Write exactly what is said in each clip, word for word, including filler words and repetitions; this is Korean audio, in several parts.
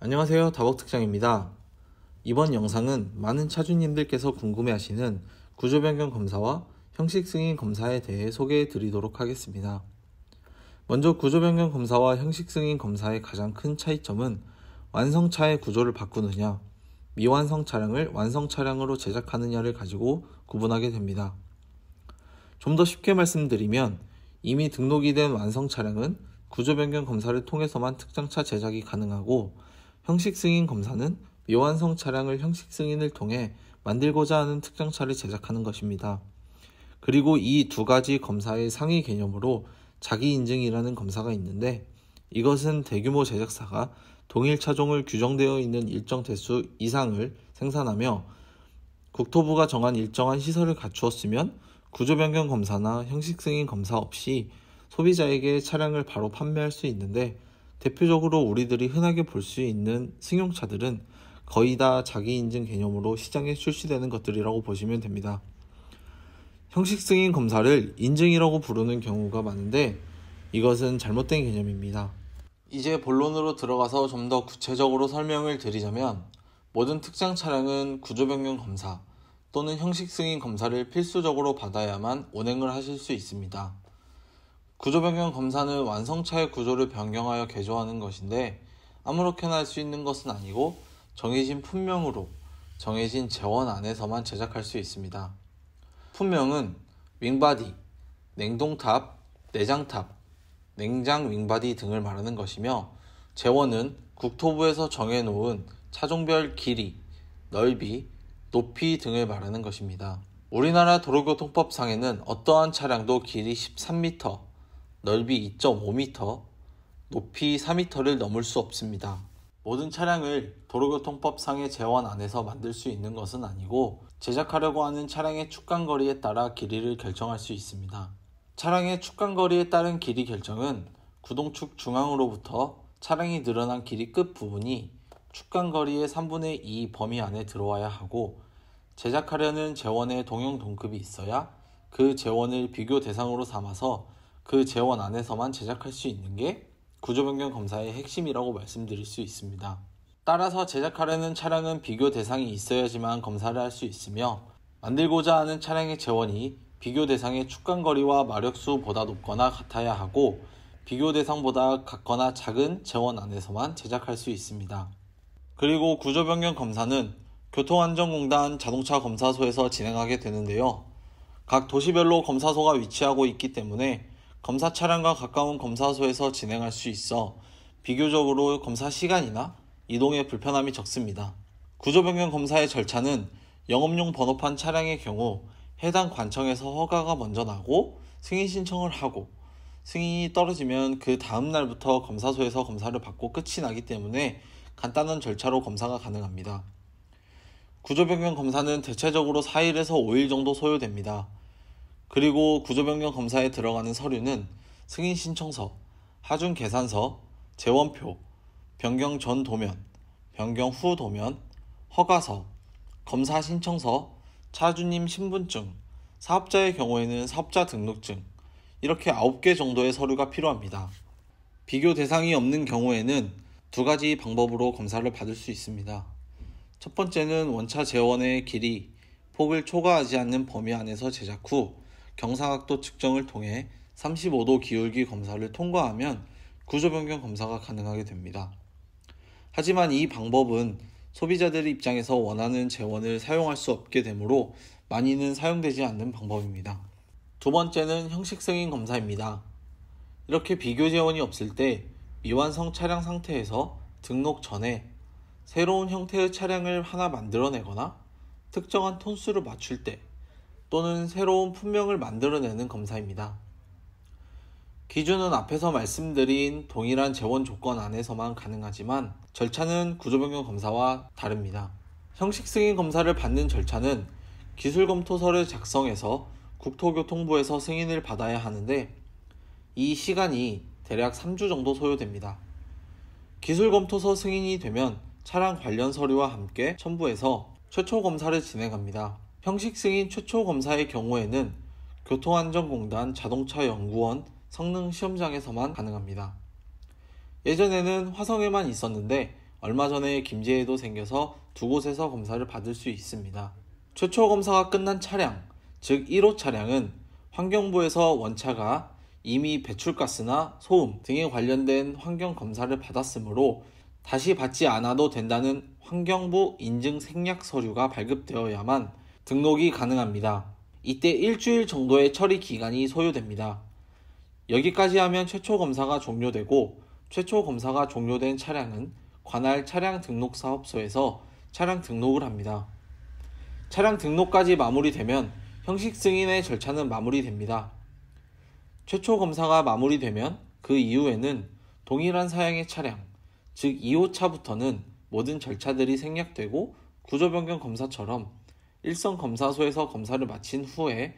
안녕하세요, 다복특장입니다. 이번 영상은 많은 차주님들께서 궁금해하시는 구조변경 검사와 형식승인 검사에 대해 소개해 드리도록 하겠습니다. 먼저 구조변경 검사와 형식승인 검사의 가장 큰 차이점은 완성차의 구조를 바꾸느냐, 미완성 차량을 완성 차량으로 제작하느냐를 가지고 구분하게 됩니다. 좀 더 쉽게 말씀드리면 이미 등록이 된 완성 차량은 구조변경 검사를 통해서만 특장차 제작이 가능하고, 형식승인 검사는 미완성 차량을 형식승인을 통해 만들고자 하는 특장차를 제작하는 것입니다. 그리고 이 두 가지 검사의 상위 개념으로 자기인증이라는 검사가 있는데, 이것은 대규모 제작사가 동일 차종을 규정되어 있는 일정 대수 이상을 생산하며 국토부가 정한 일정한 시설을 갖추었으면 구조변경 검사나 형식승인 검사 없이 소비자에게 차량을 바로 판매할 수 있는데, 대표적으로 우리들이 흔하게 볼 수 있는 승용차들은 거의 다 자기인증 개념으로 시장에 출시되는 것들이라고 보시면 됩니다. 형식승인 검사를 인증이라고 부르는 경우가 많은데, 이것은 잘못된 개념입니다. 이제 본론으로 들어가서 좀 더 구체적으로 설명을 드리자면, 모든 특장 차량은 구조변경 검사 또는 형식승인 검사를 필수적으로 받아야만 운행을 하실 수 있습니다. 구조변경 검사는 완성차의 구조를 변경하여 개조하는 것인데, 아무렇게나 할 수 있는 것은 아니고 정해진 품명으로 정해진 재원 안에서만 제작할 수 있습니다. 품명은 윙바디, 냉동탑, 내장탑, 냉장 윙바디 등을 말하는 것이며, 재원은 국토부에서 정해놓은 차종별 길이, 넓이, 높이 등을 말하는 것입니다. 우리나라 도로교통법상에는 어떠한 차량도 길이 십삼 미터, 넓이 이 점 오 미터, 높이 사 미터를 넘을 수 없습니다. 모든 차량을 도로교통법상의 재원 안에서 만들 수 있는 것은 아니고, 제작하려고 하는 차량의 축간거리에 따라 길이를 결정할 수 있습니다. 차량의 축간거리에 따른 길이 결정은 구동축 중앙으로부터 차량이 늘어난 길이 끝부분이 축간거리의 삼분의 이 범위 안에 들어와야 하고, 제작하려는 재원의 동형 동급이 있어야 그 재원을 비교 대상으로 삼아서 그 재원 안에서만 제작할 수 있는 게 구조변경 검사의 핵심이라고 말씀드릴 수 있습니다. 따라서 제작하려는 차량은 비교 대상이 있어야지만 검사를 할 수 있으며, 만들고자 하는 차량의 재원이 비교 대상의 축간거리와 마력수보다 높거나 같아야 하고, 비교 대상보다 같거나 작은 재원 안에서만 제작할 수 있습니다. 그리고 구조변경 검사는 교통안전공단 자동차 검사소에서 진행하게 되는데요. 각 도시별로 검사소가 위치하고 있기 때문에 검사 차량과 가까운 검사소에서 진행할 수 있어 비교적으로 검사 시간이나 이동에 불편함이 적습니다. 구조변경 검사의 절차는 영업용 번호판 차량의 경우 해당 관청에서 허가가 먼저 나고 승인 신청을 하고, 승인이 떨어지면 그 다음 날부터 검사소에서 검사를 받고 끝이 나기 때문에 간단한 절차로 검사가 가능합니다. 구조변경 검사는 대체적으로 사 일에서 오 일 정도 소요됩니다. 그리고 구조변경 검사에 들어가는 서류는 승인신청서, 하중계산서, 재원표, 변경 전 도면, 변경 후 도면, 허가서, 검사신청서, 차주님 신분증, 사업자의 경우에는 사업자 등록증, 이렇게 아홉 개 정도의 서류가 필요합니다. 비교 대상이 없는 경우에는 두 가지 방법으로 검사를 받을 수 있습니다. 첫 번째는 원차 재원의 길이, 폭을 초과하지 않는 범위 안에서 제작 후 경사각도 측정을 통해 삼십오 도 기울기 검사를 통과하면 구조변경 검사가 가능하게 됩니다. 하지만 이 방법은 소비자들의 입장에서 원하는 재원을 사용할 수 없게 되므로 많이는 사용되지 않는 방법입니다. 두 번째는 형식승인 검사입니다. 이렇게 비교 재원이 없을 때 미완성 차량 상태에서 등록 전에 새로운 형태의 차량을 하나 만들어내거나 특정한 톤수를 맞출 때, 또는 새로운 품명을 만들어내는 검사입니다. 기준은 앞에서 말씀드린 동일한 재원 조건 안에서만 가능하지만 절차는 구조변경 검사와 다릅니다. 형식승인 검사를 받는 절차는 기술검토서를 작성해서 국토교통부에서 승인을 받아야 하는데, 이 시간이 대략 삼 주 정도 소요됩니다. 기술검토서 승인이 되면 차량 관련 서류와 함께 첨부해서 최초 검사를 진행합니다. 형식승인 최초 검사의 경우에는 교통안전공단 자동차연구원 성능시험장에서만 가능합니다. 예전에는 화성에만 있었는데 얼마 전에 김제에도 생겨서 두 곳에서 검사를 받을 수 있습니다. 최초 검사가 끝난 차량, 즉 일 호 차량은 환경부에서 원차가 이미 배출가스나 소음 등에 관련된 환경검사를 받았으므로 다시 받지 않아도 된다는 환경부 인증 생략 서류가 발급되어야만 등록이 가능합니다. 이때 일주일 정도의 처리 기간이 소요됩니다. 여기까지 하면 최초 검사가 종료되고, 최초 검사가 종료된 차량은 관할 차량 등록사업소에서 차량 등록을 합니다. 차량 등록까지 마무리되면 형식 승인의 절차는 마무리됩니다. 최초 검사가 마무리되면 그 이후에는 동일한 사양의 차량, 즉 이 호 차부터는 모든 절차들이 생략되고 구조변경 검사처럼 일선 검사소에서 검사를 마친 후에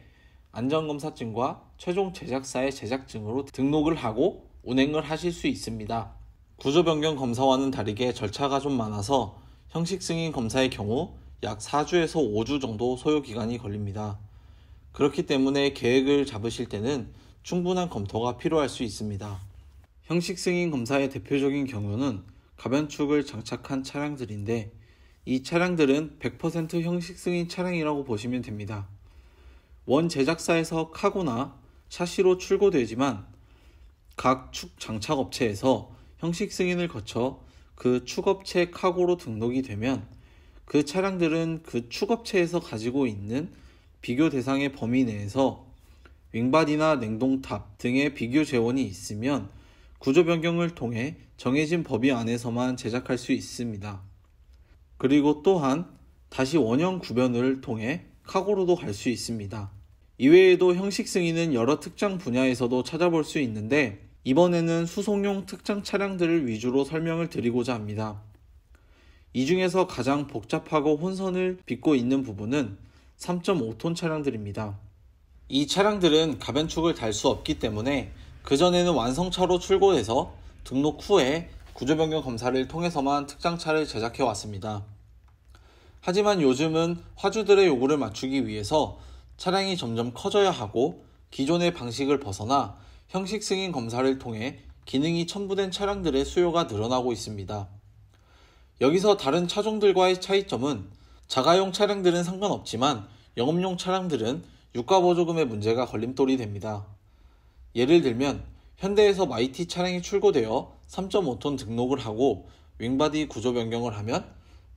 안전검사증과 최종 제작사의 제작증으로 등록을 하고 운행을 하실 수 있습니다. 구조변경 검사와는 다르게 절차가 좀 많아서 형식승인 검사의 경우 약 사 주에서 오 주 정도 소요기간이 걸립니다. 그렇기 때문에 계획을 잡으실 때는 충분한 검토가 필요할 수 있습니다. 형식승인 검사의 대표적인 경우는 가변축을 장착한 차량들인데, 이 차량들은 백 퍼센트 형식승인 차량이라고 보시면 됩니다. 원 제작사에서 카고나 차시로 출고되지만 각 축 장착업체에서 형식 승인을 거쳐 그 축업체 카고로 등록이 되면 그 차량들은 그 축업체에서 가지고 있는 비교 대상의 범위 내에서 윙바디나 냉동탑 등의 비교 재원이 있으면 구조 변경을 통해 정해진 법위 안에서만 제작할 수 있습니다. 그리고 또한 다시 원형 구변을 통해 카고로도 갈 수 있습니다. 이외에도 형식 승인은 여러 특장 분야에서도 찾아볼 수 있는데, 이번에는 수송용 특장 차량들을 위주로 설명을 드리고자 합니다. 이 중에서 가장 복잡하고 혼선을 빚고 있는 부분은 삼 점 오 톤 차량들입니다. 이 차량들은 가변축을 달 수 없기 때문에 그전에는 완성차로 출고해서 등록 후에 구조변경 검사를 통해서만 특장차를 제작해 왔습니다. 하지만 요즘은 화주들의 요구를 맞추기 위해서 차량이 점점 커져야 하고, 기존의 방식을 벗어나 형식 승인 검사를 통해 기능이 첨부된 차량들의 수요가 늘어나고 있습니다. 여기서 다른 차종들과의 차이점은 자가용 차량들은 상관없지만 영업용 차량들은 유가보조금의 문제가 걸림돌이 됩니다. 예를 들면 현대에서 마이티 차량이 출고되어 삼 점 오 톤 등록을 하고 윙바디 구조 변경을 하면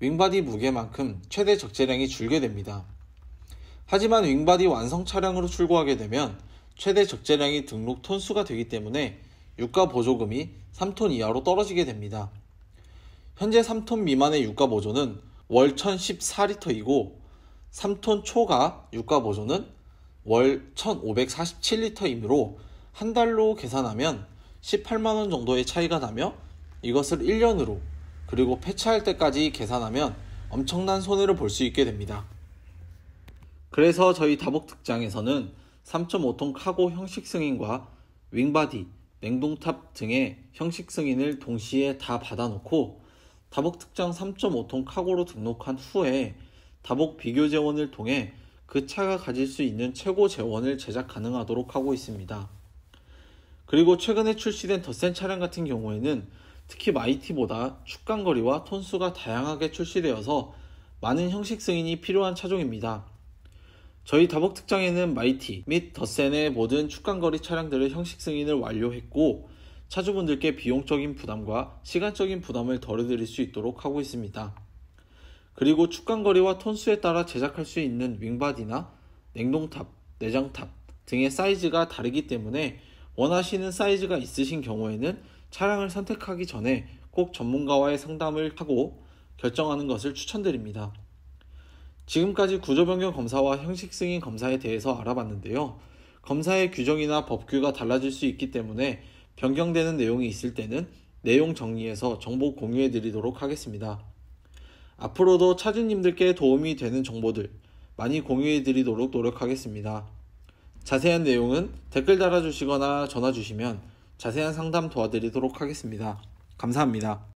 윙바디 무게만큼 최대 적재량이 줄게 됩니다. 하지만 윙바디 완성 차량으로 출고하게 되면 최대 적재량이 등록 톤수가 되기 때문에 유가 보조금이 삼 톤 이하로 떨어지게 됩니다. 현재 삼 톤 미만의 유가 보조는 월 천십사 리터이고 삼 톤 초과 유가 보조는 월 천오백사십칠 리터이므로 한 달로 계산하면 십팔만 원 정도의 차이가 나며, 이것을 일 년으로 그리고 폐차할 때까지 계산하면 엄청난 손해를 볼 수 있게 됩니다. 그래서 저희 다복특장에서는 삼 점 오 톤 카고 형식 승인과 윙바디, 냉동탑 등의 형식 승인을 동시에 다 받아놓고 다복특장 삼 점 오 톤 카고로 등록한 후에 다복 비교 재원을 통해 그 차가 가질 수 있는 최고 재원을 제작 가능하도록 하고 있습니다. 그리고 최근에 출시된 덧센 차량 같은 경우에는 특히 마이티보다 축간거리와 톤수가 다양하게 출시되어서 많은 형식 승인이 필요한 차종입니다. 저희 다복특장에는 마이티 및 덧센의 모든 축간거리 차량들의 형식 승인을 완료했고, 차주분들께 비용적인 부담과 시간적인 부담을 덜어드릴 수 있도록 하고 있습니다. 그리고 축간거리와 톤수에 따라 제작할 수 있는 윙바디나 냉동탑, 내장탑 등의 사이즈가 다르기 때문에 원하시는 사이즈가 있으신 경우에는 차량을 선택하기 전에 꼭 전문가와의 상담을 하고 결정하는 것을 추천드립니다. 지금까지 구조변경 검사와 형식승인 검사에 대해서 알아봤는데요. 검사의 규정이나 법규가 달라질 수 있기 때문에 변경되는 내용이 있을 때는 내용 정리해서 정보 공유해 드리도록 하겠습니다. 앞으로도 차주님들께 도움이 되는 정보들 많이 공유해 드리도록 노력하겠습니다. 자세한 내용은 댓글 달아주시거나 전화 주시면 자세한 상담 도와드리도록 하겠습니다. 감사합니다.